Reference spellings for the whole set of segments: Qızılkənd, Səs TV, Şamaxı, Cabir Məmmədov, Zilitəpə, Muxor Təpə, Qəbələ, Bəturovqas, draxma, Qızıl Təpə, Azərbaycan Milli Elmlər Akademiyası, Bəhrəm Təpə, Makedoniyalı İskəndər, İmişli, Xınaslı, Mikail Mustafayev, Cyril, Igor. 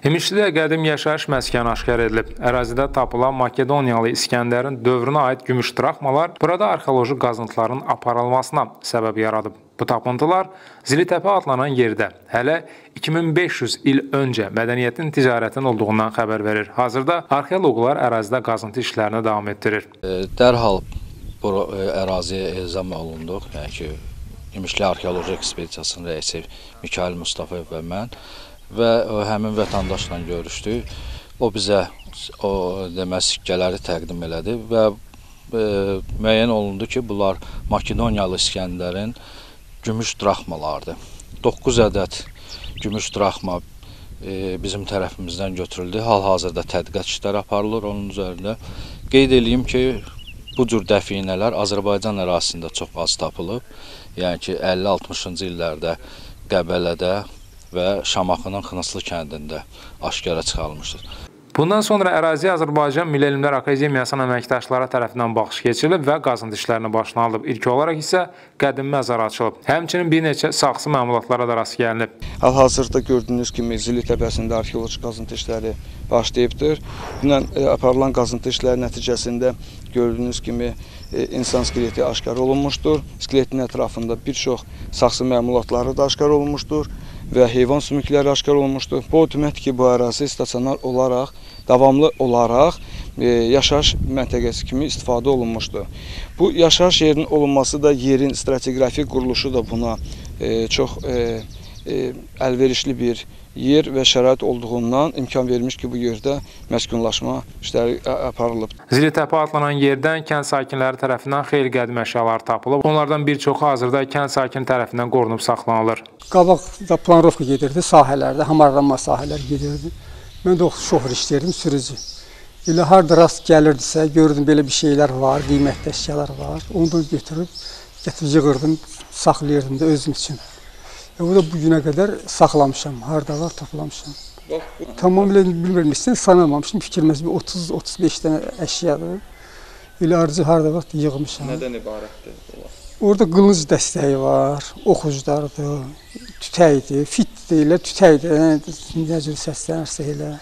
İmişlidə qədim yaşayış məskəni aşkar edilib. Ərazidə tapılan Makedoniyalı İskəndərin dövrünə aid gümüş drachmalar burada arxeoloji qazıntıların aparılmasına səbəb yaradıb. Bu tapıntılar Zilitəpə adlanan yerdə hələ 2500 il öncə mədəniyyətin, ticarətin olduğundan xəbər verir. Hazırda arxeoloqlar ərazidə qazıntı işlərini davam etdirir. Dərhal bu əraziyə elzam olunduq. Yəni ki, İmişli arxeoloji ekspedisiyasının rəisi Mikail Mustafayev və mən. Və həmin vətəndaşla görüşdük. O bizə sikkələri təqdim elədi və müəyyən olundu ki, bunlar Makedoniyalı İskəndərin gümüş draxmalardır. 9 ədəd gümüş draxma bizim tərəfimizdən götürüldü. Hal-hazırda tədqiqat işləri aparılır onun üzərində. Qeyd edeyim ki, bu cür dəfinələr Azərbaycan ərazisində çox az tapılıb. Yəni ki, 50-60-cı illərdə Qəbələdə və Şamaxının Xınaslı kəndində aşkara çıxarılmışdır. Bundan sonra əraziyə Azərbaycan Milli Elmlər Akademiyasının əməkdaşları tərəfindən baxış keçirilib və qazıntı işlərinə başlanılıb. İlk olaraq isə qədim məzar açılıb. Həmçinin bir neçə saxsı məmulatlara da rast gəlinib. Hal-hazırda gördüyünüz kimi Zilitəpəsində arxeoloji qazıntı işləri başlayıbdır. Dünən aparılan qazıntı işləri nəticəsində gördüyünüz kimi insan skeleti aşkar olunmuşdur. Skeletin ətrafında bir çox saxsı məmulatları da aşkar olunmuşdur və heyvan sümükləri aşkar olunmuşdur. Bu deməkdir ki, bu ərazi stasionar olaraq, davamlı olaraq yaşayış məntəqəsi kimi istifadə olunmuşdur. Bu yaşayış yerinin olunması da yerin stratiqrafik quruluşu da buna çox əlverişli bir yer və şərait olduğundan imkan vermiş ki, bu yerdə məskunlaşma işləri aparılıb. Zilitəpə adlanan yerdən kənd sakinləri tərəfindən xeyli qədim əşyalar tapılıb. Onlardan bir çoxu hazırda kənd sakin tərəfindən qorunub saxlanılır. Qabaqda planrovka gedirdi sahələrdə, hamarlanma sahələr gedirdi. Mən də şofer işləyirdim, sürücü. Elə harda rast gəlirdisə, gördüm belə bir şeylər var, qiymətli əşyalar var. Onu da gətirib yığırdım, saxlayırdım da özüm üçün. O da bugüne kadar saklamışam, harda var toplamışam. Tamamıyla bilmiyorum, sanamamışım, fikirmez bir 30-35 tane eşyadır. Öyle harcı harda var yığmışam. Neden ibarətdir? Orada qılınc dəstəyi var, oxuculardır, tütəkdir, fit deyilə, tütəkdir, necə səslənirsə elə.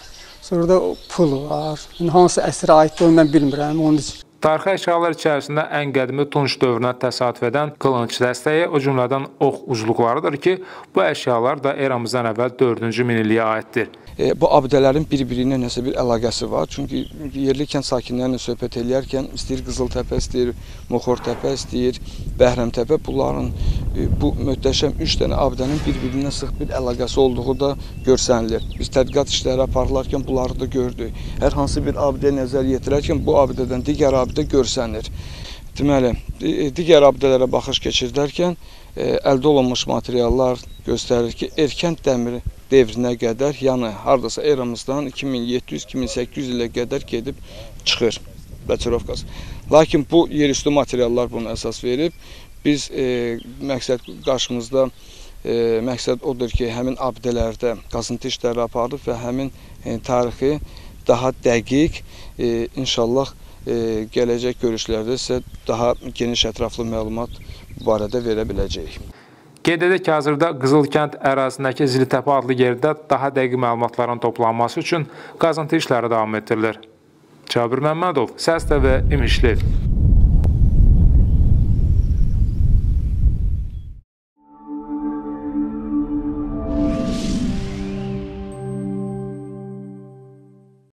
Sonra da pul var, hansı əsrə aiddir onu mən bilmirəm, onun için. Tarixi əşyalar içərisində ən qədimi Tunç dövrünə təsadüf edən qılınc dəstəyi, o cümlədən ox ucluqlarıdır ki, bu əşyalar da eramızdan əvvəl 4-cü minilliyə aiddir. Bu abidələrin bir-biri ilə nəsə bir əlaqəsi var. Çünki yerli kənd sakinlərlə söhbət edərkən istəyir Qızıl Təpə, istəyir Muxor Təpə, istəyir Bəhrəm Təpə. Bunların bu möhtəşəm 3 dənə abidənin bir-birinə sıx bir əlaqəsi olduğu da görsənilir. Biz tədqiqat işləri aparılarkən bunları da gördük. Hər hansı bir abidə nəzər yetirərkən bu abidədən digər abidə görsənir. Deməli, digər abidələrə baxış keçirdərkən əldə olunmuş materiallar göstərir ki, erkən dəmir devrinə qədər, yəni haradasa eramızdan 2700-2800 ilə qədər gedib çıxır Bəturovqas. Lakin bu yerüstü materiallar bunu əsas verib. Biz məqsəd qarşımızda məqsəd odur ki, həmin abidələrdə qazıntı işləri aparıb və həmin tarixi daha dəqiq, inşallah gələcək görüşlərdə isə daha geniş ətraflı məlumat barədə verə biləcəyik. Qeyd edək ki, hazırda Qızılkənd ərazisindəki Zilitəpə adlı yerdə daha dəqiq məlumatların toplanması üçün qazıntı işləri davam etdirilir. Cabir Məmmədov, Səs TV, İmişli.